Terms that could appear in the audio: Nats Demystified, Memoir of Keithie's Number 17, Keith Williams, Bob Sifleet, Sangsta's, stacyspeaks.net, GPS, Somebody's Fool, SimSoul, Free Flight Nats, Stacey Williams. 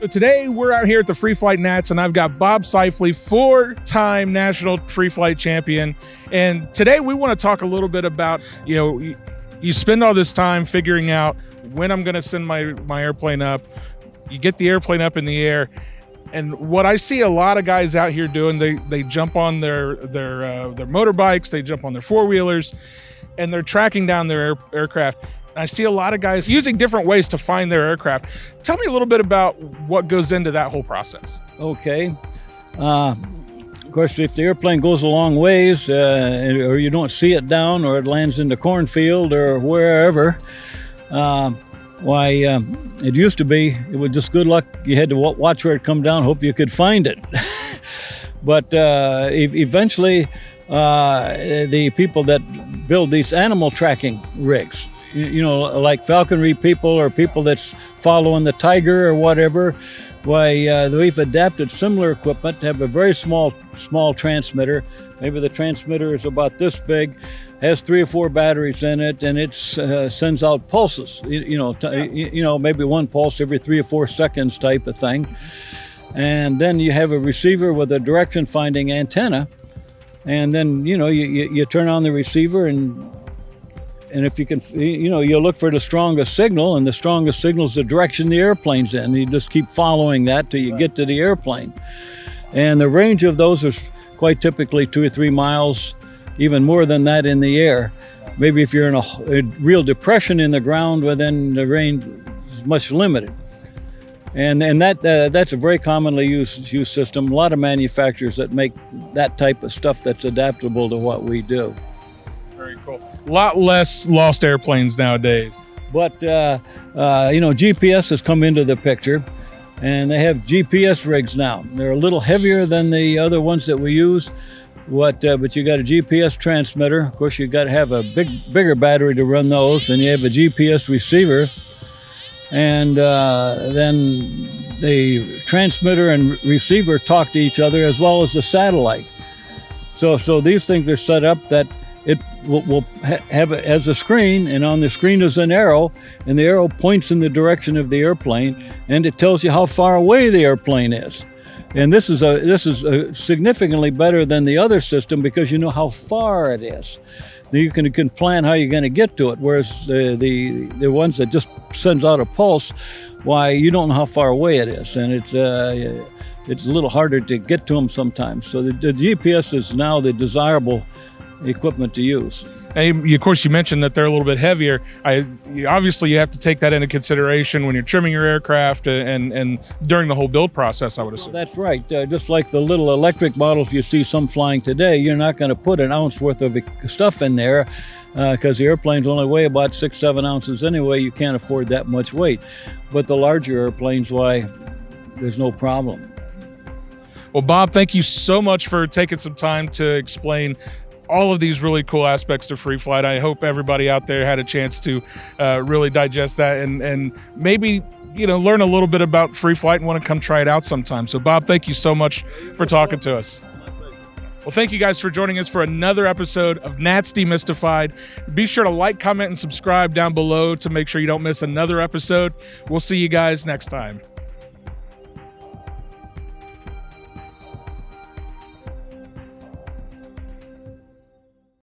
So today we're out here at the Free Flight Nats and I've got Bob Sifleet, four-time national free flight champion. And today we want to talk a little bit about, you know, you spend all this time figuring out when I'm going to send my airplane up. You get the airplane up in the air. And what I see a lot of guys out here doing, they jump on their motorbikes, they jump on their four-wheelers, and they're tracking down their aircraft. I see a lot of guys using different ways to find their aircraft. Tell me a little bit about what goes into that whole process. Okay. Of course, if the airplane goes a long ways, or you don't see it down, or it lands in the cornfield or wherever, it used to be, it was just good luck. You had to watch where it come down, hope you could find it. But eventually, the people that build these animal tracking rigs, you know, like falconry people or people that's following the tiger or whatever, we've adapted similar equipment to have a very small transmitter. Maybe the transmitter is about this big, has 3 or 4 batteries in it, and it sends out pulses, maybe one pulse every 3 or 4 seconds type of thing. And then you have a receiver with a direction finding antenna, and then, you know, you turn on the receiver, and if you can, you know, you'll look for the strongest signal, and the strongest signal is the direction the airplane's in. You just keep following that till you get to the airplane. And the range of those is quite typically 2 or 3 miles, even more than that in the air. Maybe if you're in a real depression in the ground, well, then the range is much limited. And that's a very commonly used system. A lot of manufacturers that make that type of stuff that's adaptable to what we do. Very cool. A lot less lost airplanes nowadays. But, you know, GPS has come into the picture, and they have GPS rigs now. They're a little heavier than the other ones that we use, but you got a GPS transmitter. Of course, you got to have a bigger battery to run those, and you have a GPS receiver. And then the transmitter and receiver talk to each other, as well as the satellite. So these things are set up that it will have it as a screen, and on the screen is an arrow, and the arrow points in the direction of the airplane, and it tells you how far away the airplane is. And this is significantly better than the other system, because you know how far it is. You can plan how you're going to get to it, whereas the ones that just sends out a pulse, why, you don't know how far away it is, and it's a little harder to get to them sometimes. So the GPS is now the desirable equipment to use. And of course, you mentioned that they're a little bit heavier. Obviously, you have to take that into consideration when you're trimming your aircraft and during the whole build process, I would assume. Well, that's right. Just like the little electric models you see some flying today, you're not going to put an ounce worth of stuff in there, because the airplanes only weigh about 6 or 7 ounces anyway. You can't afford that much weight. But the larger airplanes, why, there's no problem. Well, Bob, thank you so much for taking some time to explain all of these really cool aspects to free flight. I hope everybody out there had a chance to really digest that and maybe, you know, learn a little bit about free flight and want to come try it out sometime. So Bob, thank you so much for talking to us. Well, thank you guys for joining us for another episode of Nats Demystified. Be sure to like, comment, and subscribe down below to make sure you don't miss another episode. We'll see you guys next time.